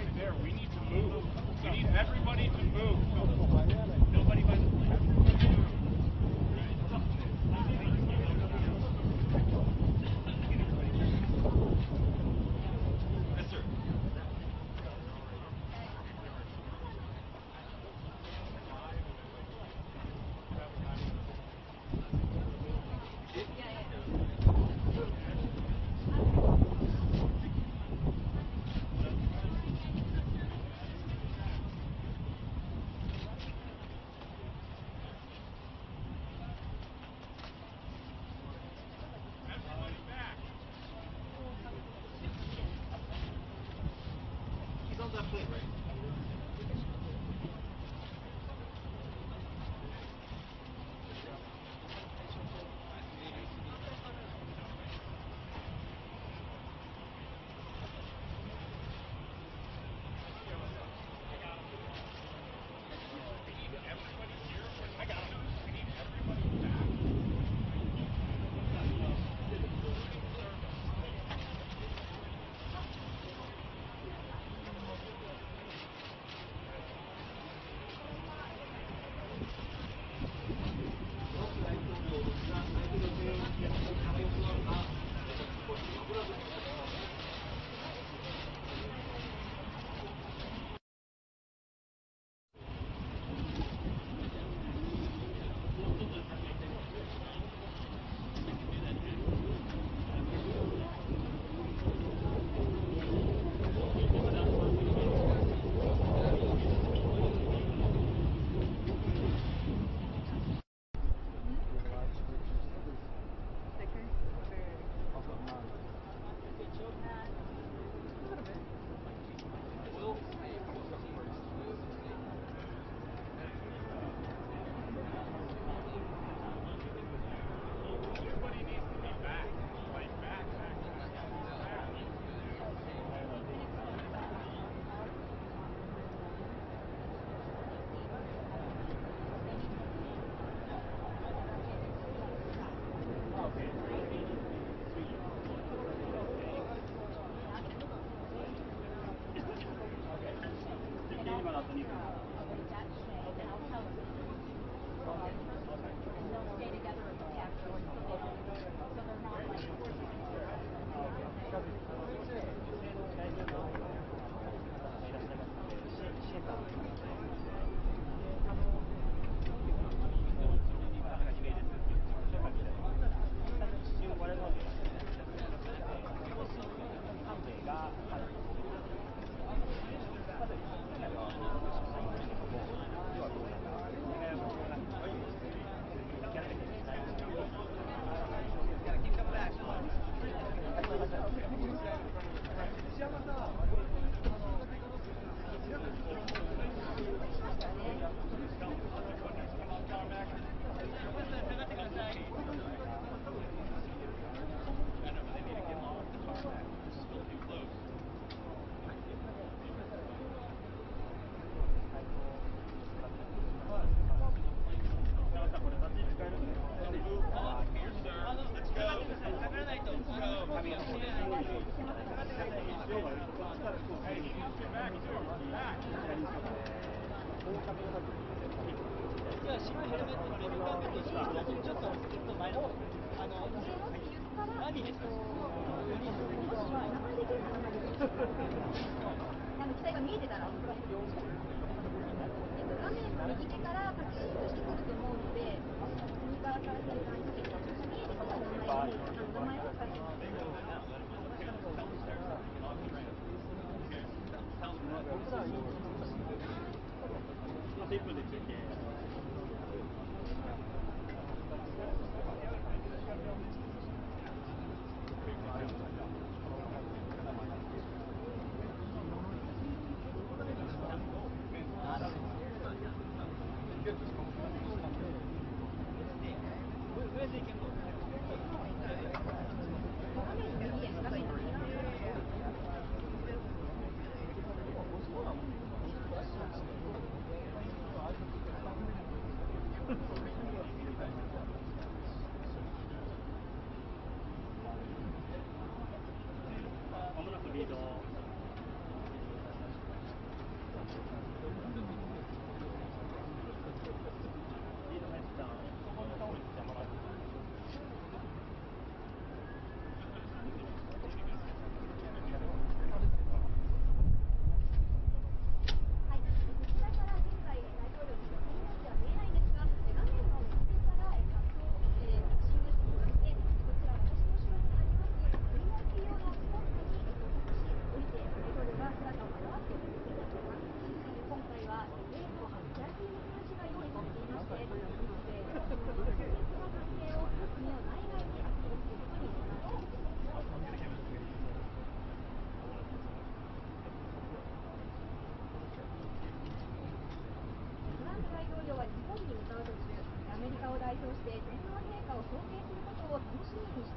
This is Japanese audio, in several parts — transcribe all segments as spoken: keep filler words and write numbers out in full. right there. We need to move. We need everybody to move. Nobody by the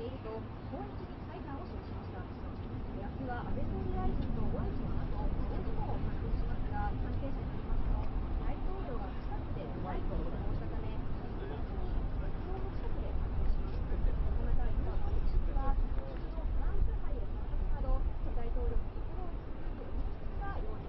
していると、訪日に裁判を示しました。明日は安倍総理大臣と小渕さんの事故を発表しますが、関係者によりますと、大統領は近くでないと主張したため、一日に国境の近くで発表しました。この中、ユン・ソンニョルは、国のフランス杯を参加するなど、大統領の意向を続けて演出が要因。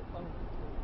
Thank you.